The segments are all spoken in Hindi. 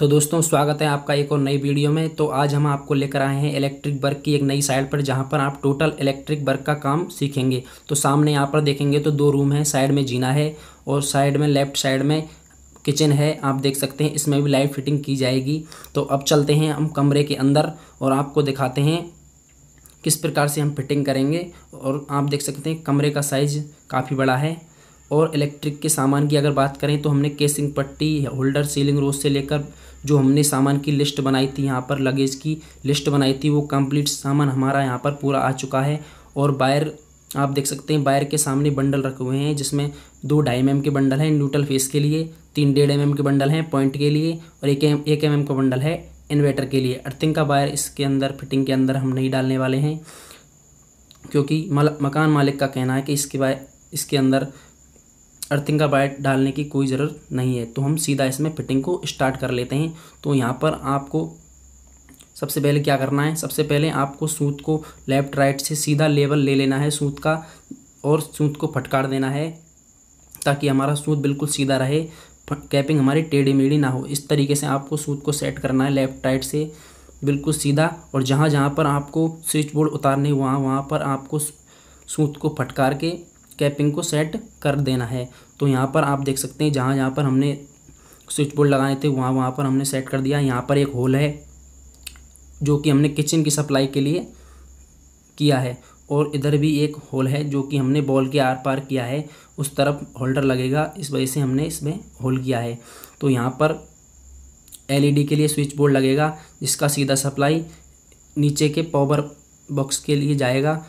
तो दोस्तों स्वागत है आपका एक और नई वीडियो में। तो आज हम आपको लेकर आए हैं इलेक्ट्रिक वर्क की एक नई साइट पर, जहां पर आप टोटल इलेक्ट्रिक वर्क का काम सीखेंगे। तो सामने यहाँ पर देखेंगे तो दो रूम है, साइड में जीना है और साइड में लेफ्ट साइड में किचन है, आप देख सकते हैं। इसमें भी लाइट फिटिंग की जाएगी। तो अब चलते हैं हम कमरे के अंदर और आपको दिखाते हैं किस प्रकार से हम फिटिंग करेंगे। और आप देख सकते हैं कमरे का साइज़ काफ़ी बड़ा है। और इलेक्ट्रिक के सामान की अगर बात करें तो हमने केसिंग पट्टी, होल्डर, सीलिंग रोड से लेकर जो हमने सामान की लिस्ट बनाई थी, यहाँ पर लगेज की लिस्ट बनाई थी, वो कंप्लीट सामान हमारा यहाँ पर पूरा आ चुका है। और वायर आप देख सकते हैं, वायर के सामने बंडल रखे हुए हैं, जिसमें 2.5 mm के बंडल हैं न्यूट्रल फेस के लिए, 3 1.5 mm के बंडल हैं पॉइंट के लिए और 1 mm का बंडल है इन्वर्टर के लिए। अर्थिंग का वायर इसके अंदर फिटिंग के अंदर हम नहीं डालने वाले हैं, क्योंकि मकान मालिक का कहना है कि इसके अंदर अर्थिंग का वायर डालने की कोई ज़रूरत नहीं है। तो हम सीधा इसमें फिटिंग को स्टार्ट कर लेते हैं। तो यहाँ पर आपको सबसे पहले क्या करना है, सबसे पहले आपको सूत को लेफ़्ट राइट से सीधा लेवल ले लेना है सूत का, और सूत को फटकार देना है ताकि हमारा सूत बिल्कुल सीधा रहे, कैपिंग हमारी टेढ़ी मेढ़ी ना हो। इस तरीके से आपको सूत को सेट करना है लेफ़्ट राइट से बिल्कुल सीधा। और जहाँ जहाँ पर आपको स्विच बोर्ड उतारने वहाँ पर आपको सूत को फटकार के कैपिंग को सेट कर देना है। तो यहाँ पर आप देख सकते हैं जहाँ जहाँ पर हमने स्विच बोर्ड लगाए थे वहाँ पर हमने सेट कर दिया। यहाँ पर एक होल है जो कि हमने किचन की सप्लाई के लिए किया है, और इधर भी एक होल है जो कि हमने बॉल के आर पार किया है, उस तरफ होल्डर लगेगा, इस वजह से हमने इसमें होल किया है। तो यहाँ पर LED के लिए स्विच बोर्ड लगेगा, जिसका सीधा सप्लाई नीचे के पावर बॉक्स के लिए जाएगा,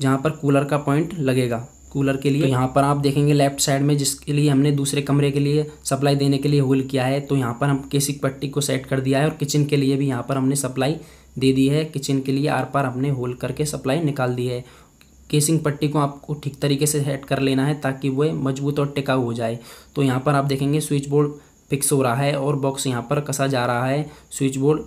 जहाँ पर कूलर का पॉइंट लगेगा कूलर के लिए। तो यहाँ पर आप देखेंगे लेफ़्ट साइड में, जिसके लिए हमने दूसरे कमरे के लिए सप्लाई देने के लिए होल किया है। तो यहाँ पर हम केसिक पट्टी को सेट कर दिया है, और किचन के लिए भी यहाँ पर हमने सप्लाई दे दी है। किचन के लिए आर पार हमने होल करके सप्लाई निकाल दी है। केसिंग पट्टी को आपको ठीक तरीके से सेट कर लेना है ताकि वह मजबूत और टिकाऊ हो जाए। तो यहाँ पर आप देखेंगे स्विच बोर्ड फिक्स हो रहा है और बॉक्स यहाँ पर कसा जा रहा है स्विच बोर्ड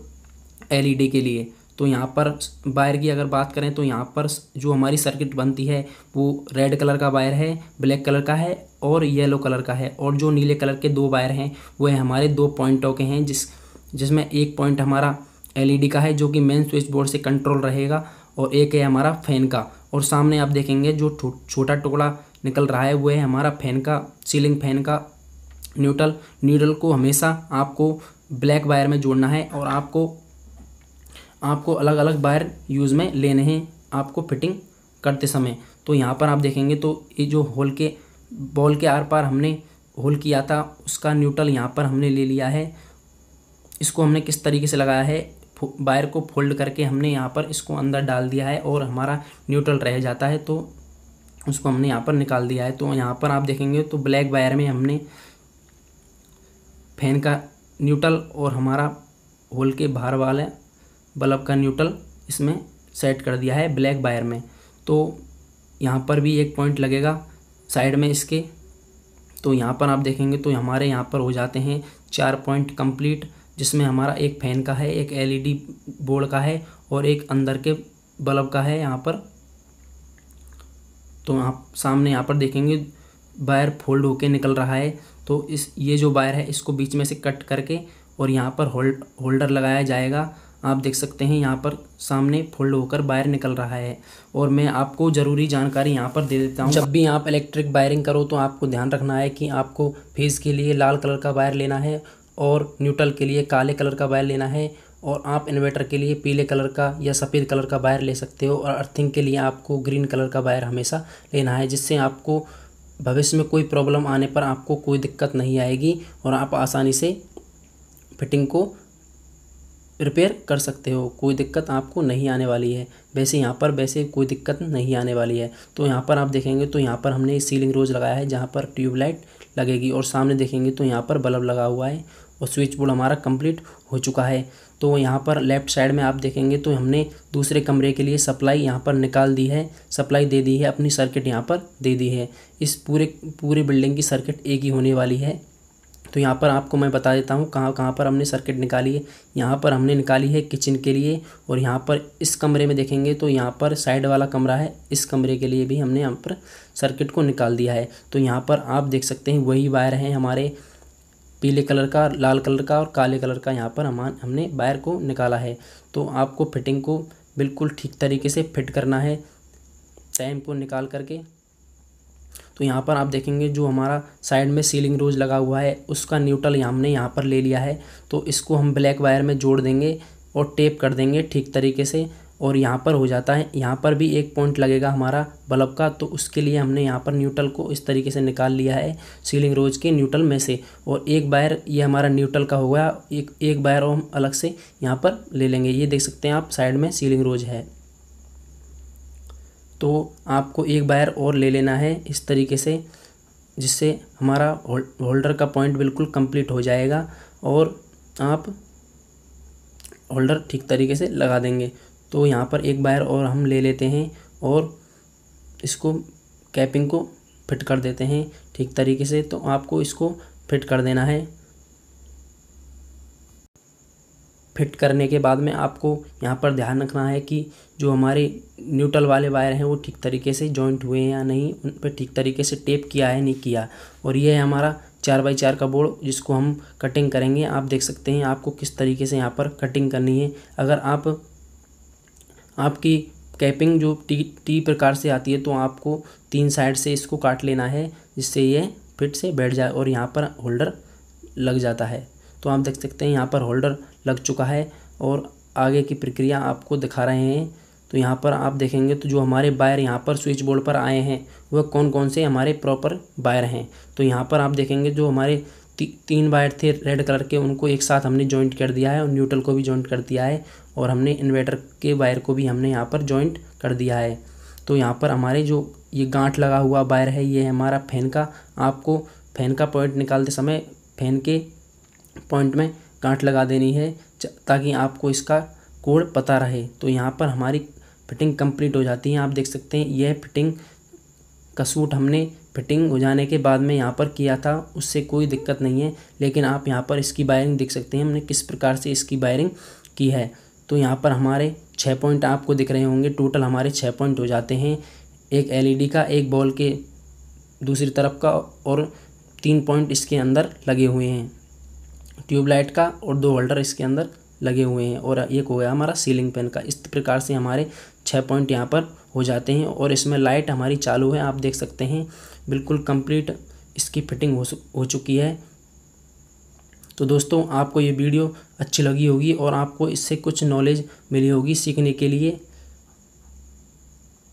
LED के लिए। तो यहाँ पर वायर की अगर बात करें तो यहाँ पर जो हमारी सर्किट बनती है वो रेड कलर का वायर है, ब्लैक कलर का है और येलो कलर का है। और जो नीले कलर के दो वायर हैं वह हमारे 2 पॉइंटों के हैं, जिसमें एक पॉइंट हमारा LED का है जो कि मेन स्विच बोर्ड से कंट्रोल रहेगा, और एक है हमारा फैन का। और सामने आप देखेंगे जो छोटा टुकड़ा निकल रहा है वह है हमारा फैन का, सीलिंग फैन का न्यूट्रल को हमेशा आपको ब्लैक वायर में जोड़ना है, और आपको अलग अलग वायर यूज़ में लेने हैं आपको फिटिंग करते समय। तो यहाँ पर आप देखेंगे तो ये जो होल के बॉल के आर पार हमने होल किया था उसका न्यूट्रल यहाँ पर हमने ले लिया है। इसको हमने किस तरीके से लगाया है, वायर को फोल्ड करके हमने यहाँ पर इसको अंदर डाल दिया है, और हमारा न्यूट्रल रह जाता है तो उसको हमने यहाँ पर निकाल दिया है। तो यहाँ पर आप देखेंगे तो ब्लैक वायर में हमने फैन का न्यूट्रल और हमारा होल के बाहर वाला बल्ब का न्यूट्रल इसमें सेट कर दिया है ब्लैक वायर में। तो यहाँ पर भी एक पॉइंट लगेगा साइड में इसके। तो यहाँ पर आप देखेंगे तो हमारे यहाँ पर हो जाते हैं 4 पॉइंट कंप्लीट, जिसमें हमारा एक फैन का है, एक LED बोर्ड का है और एक अंदर के बल्ब का है यहाँ पर। तो आप सामने यहाँ पर देखेंगे वायर फोल्ड होके निकल रहा है। तो ये जो वायर है इसको बीच में से कट करके और यहाँ पर होल्डर लगाया जाएगा। आप देख सकते हैं यहाँ पर सामने फोल्ड होकर वायर निकल रहा है। और मैं आपको ज़रूरी जानकारी यहाँ पर दे देता हूँ, जब भी आप इलेक्ट्रिक वायरिंग करो तो आपको ध्यान रखना है कि आपको फेज़ के लिए लाल कलर का वायर लेना है, और न्यूट्रल के लिए काले कलर का वायर लेना है, और आप इन्वर्टर के लिए पीले कलर का या सफ़ेद कलर का वायर ले सकते हो, और अर्थिंग के लिए आपको ग्रीन कलर का वायर हमेशा लेना है, जिससे आपको भविष्य में कोई प्रॉब्लम आने पर आपको कोई दिक्कत नहीं आएगी और आप आसानी से फिटिंग को रिपेयर कर सकते हो, कोई दिक्कत आपको नहीं आने वाली है। वैसे यहाँ पर कोई दिक्कत नहीं आने वाली है। तो यहाँ पर आप देखेंगे तो यहाँ पर हमने सीलिंग रोज लगाया है जहाँ पर ट्यूबलाइट लगेगी, और सामने देखेंगे तो यहाँ पर बल्ब लगा हुआ है, और स्विच बोर्ड हमारा कंप्लीट हो चुका है। तो यहाँ पर लेफ़्ट साइड में आप देखेंगे तो हमने दूसरे कमरे के लिए सप्लाई यहाँ पर निकाल दी है, सप्लाई दे दी है, अपनी सर्किट यहाँ पर दे दी है। इस पूरे बिल्डिंग की सर्किट एक ही होने वाली है। तो यहाँ पर आपको मैं बता देता हूँ कहाँ पर हमने सर्किट निकाली है। यहाँ पर हमने निकाली है किचन के लिए, और यहाँ पर इस कमरे में देखेंगे तो यहाँ पर साइड वाला कमरा है, इस कमरे के लिए भी हमने यहाँ पर सर्किट को निकाल दिया है। तो यहाँ पर आप देख सकते हैं वही वायर हैं हमारे पीले कलर का, लाल कलर का और काले कलर का यहाँ पर हमने वायर को निकाला है। तो आपको फिटिंग को बिल्कुल ठीक तरीके से फिट करना है टाइम को निकाल करके। तो यहाँ पर आप देखेंगे जो हमारा साइड में सीलिंग रोज लगा हुआ है उसका न्यूट्रल हमने यहाँ पर ले लिया है। तो इसको हम ब्लैक वायर में जोड़ देंगे और टेप कर देंगे ठीक तरीके से। और यहाँ पर हो जाता है, यहाँ पर भी एक पॉइंट लगेगा हमारा बल्ब का। तो उसके लिए हमने यहाँ पर न्यूट्रल को इस तरीके से निकाल लिया है सीलिंग रोज के न्यूट्रल में से। और एक वायर ये हमारा न्यूट्रल का हो गया, एक वायर हम अलग से यहाँ पर ले लेंगे। ये देख सकते हैं आप साइड में सीलिंग रोज है। तो आपको एक वायर और ले लेना है इस तरीके से, जिससे हमारा होल्डर का पॉइंट बिल्कुल कंप्लीट हो जाएगा और आप होल्डर ठीक तरीके से लगा देंगे। तो यहाँ पर एक वायर और हम ले लेते हैं और इसको कैपिंग को फिट कर देते हैं ठीक तरीके से। तो आपको इसको फिट कर देना है। फिट करने के बाद में आपको यहाँ पर ध्यान रखना है कि जो हमारे न्यूट्रल वाले वायर हैं वो ठीक तरीके से जॉइंट हुए हैं या नहीं, उन पर ठीक तरीके से टेप किया है नहीं किया। और ये है हमारा 4x4 का बोर्ड जिसको हम कटिंग करेंगे। आप देख सकते हैं आपको किस तरीके से यहाँ पर कटिंग करनी है। अगर आपकी कैपिंग जो टी प्रकार से आती है तो आपको 3 साइड से इसको काट लेना है जिससे ये फिट से बैठ जाए और यहाँ पर होल्डर लग जाता है। तो आप देख सकते हैं यहाँ पर होल्डर लग चुका है और आगे की प्रक्रिया आपको दिखा रहे हैं। तो यहाँ पर आप देखेंगे तो जो हमारे वायर यहाँ पर स्विच बोर्ड पर आए हैं वह कौन कौन से हमारे प्रॉपर वायर हैं। तो यहाँ पर आप देखेंगे जो हमारे 3 वायर थे रेड कलर के, उनको एक साथ हमने जॉइंट कर दिया है और न्यूट्रल को भी जॉइंट कर दिया है और हमने इन्वर्टर के वायर को भी हमने यहाँ पर जॉइंट कर दिया है। तो यहाँ पर हमारे जो ये गांठ लगा हुआ वायर है ये है हमारा फैन का। आपको फैन का पॉइंट निकालते समय फैन के पॉइंट में गांठ लगा देनी है ताकि आपको इसका कोड पता रहे। तो यहाँ पर हमारी फिटिंग कंप्लीट हो जाती है। आप देख सकते हैं यह फिटिंग का सूट हमने फिटिंग हो जाने के बाद में यहाँ पर किया था, उससे कोई दिक्कत नहीं है। लेकिन आप यहाँ पर इसकी वायरिंग देख सकते हैं हमने किस प्रकार से इसकी वायरिंग की है। तो यहाँ पर हमारे 6 पॉइंट आपको दिख रहे होंगे, टोटल हमारे 6 पॉइंट हो जाते हैं। एक LED का, एक बॉल के दूसरी तरफ का और 3 पॉइंट इसके अंदर लगे हुए हैं ट्यूबलाइट का और 2 होल्डर इसके अंदर लगे हुए हैं और एक हो गया हमारा सीलिंग फैन का। इस प्रकार से हमारे 6 पॉइंट यहाँ पर हो जाते हैं और इसमें लाइट हमारी चालू है। आप देख सकते हैं बिल्कुल कंप्लीट इसकी फिटिंग हो चुकी है। तो दोस्तों आपको ये वीडियो अच्छी लगी होगी और आपको इससे कुछ नॉलेज मिली होगी सीखने के लिए।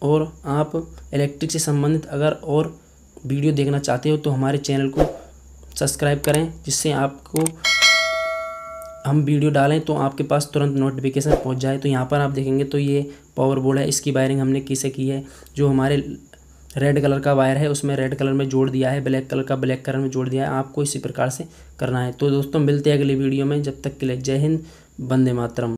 और आप इलेक्ट्रिक से संबंधित अगर और वीडियो देखना चाहते हो तो हमारे चैनल को सब्सक्राइब करें, जिससे आपको हम वीडियो डालें तो आपके पास तुरंत नोटिफिकेशन पहुंच जाए। तो यहाँ पर आप देखेंगे तो ये पावर बोर्ड है, इसकी वायरिंग हमने किसे की है। जो हमारे रेड कलर का वायर है उसमें रेड कलर में जोड़ दिया है, ब्लैक कलर का ब्लैक कलर में जोड़ दिया है। आपको इसी प्रकार से करना है। तो दोस्तों मिलते हैं अगली वीडियो में, जब तक के लिए जय हिंद, वंदे मातरम।